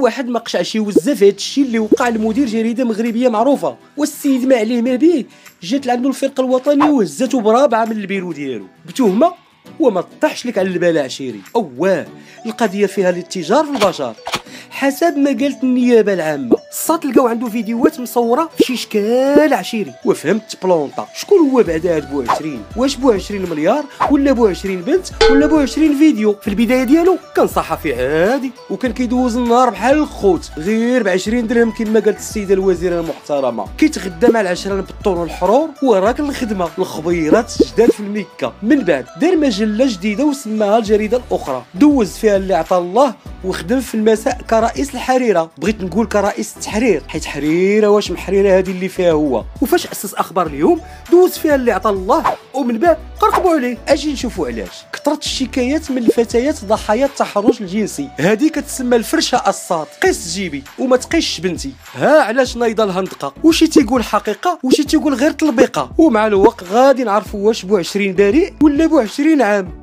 واحد ما قشعش يوزف هذا الشيء اللي وقع لمدير جريده مغربيه معروفه، والسيد ما عليه ما به جات لعندو الفرقه الوطنيه وهزته برابعه من البيرو ديالو بتهمه وما طاحش لك على البال عشيري. اواه القضيه فيها الاتجار في البشر حسب ما قالت النيابه العامه، صات لقاو عنده فيديوهات مصوره في شي شكال عشيري وفهمت بلونطا شكون هو بعدا هاد بوعشرين، واش بوعشرين مليار ولا بوعشرين بنت ولا بوعشرين فيديو. في البدايه ديالو كان صحفي عادي وكان كيدوز النهار بحال الخوت غير ب 20 درهم كما قالت السيده الوزيره المحترمه، كيتغدى مع العشران بالطون والحرور وراك الخدمه الخبيرات جداد في المكه. من بعد دار مجله جديده وسماها الجريده الاخرى، دوز فيها اللي عطى الله وخدم في المساء كرئيس الحريره، بغيت نقول كرئيس التحرير حيت حريره واش محريره هذه اللي فيها هو. وفاش اسس اخبار اليوم دوز فيها اللي عطى الله ومن بعد قرقبوا عليه. اجي نشوفوا علاش كثرت الشكايات من الفتيات ضحايا التحرش الجنسي، هذه كتسمى الفرشه الصاد قيس جيبي وما تقيش بنتي. ها علاش نايضه الهندقه وشي تيقول حقيقه وشي تيقول غير تلبيقه، ومع الوقت غادي نعرفوا واش بوعشرين بريء ولا بوعشرين عام.